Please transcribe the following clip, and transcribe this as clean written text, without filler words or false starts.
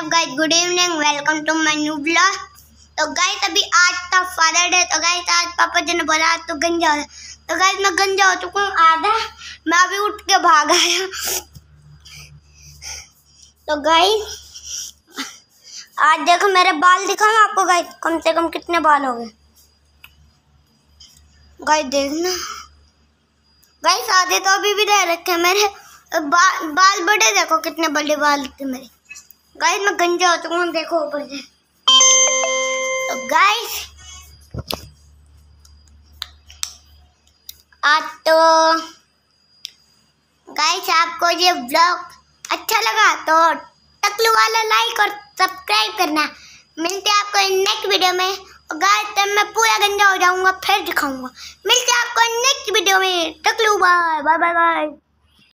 WhatsApp guys, good evening, welcome to my new blog. तो guys अभी आज था फादर डे, तो गाइस आज पापा जी ने बोला तो गंजा हो, तो गाइस मैं गंजा हो चुका हूँ आधा, मैं अभी उठ के भाग आया। तो गाइस आज देखो मेरे बाल दिखाऊँ आपको गाइस, कम से कम कितने बाल हो गए गाइस देखना। गाइस आधे तो अभी भी रह रखे मेरे, बाल बड़े देखो कितने बड़े बाल थे मेरे। गाइस मैं गंजा हो चुका हूँ देखो ऊपर से। तो गाइस आज तो गाइस आपको ये ब्लॉग अच्छा लगा तो टकलू वाला लाइक और सब्सक्राइब करना। मिलते हैं आपको नेक्स्ट वीडियो में। गाइस तब मैं पूरा गंजा हो जाऊंगा फिर दिखाऊंगा। मिलते हैं आपको नेक्स्ट वीडियो में। टकलू बाय बाय बाय।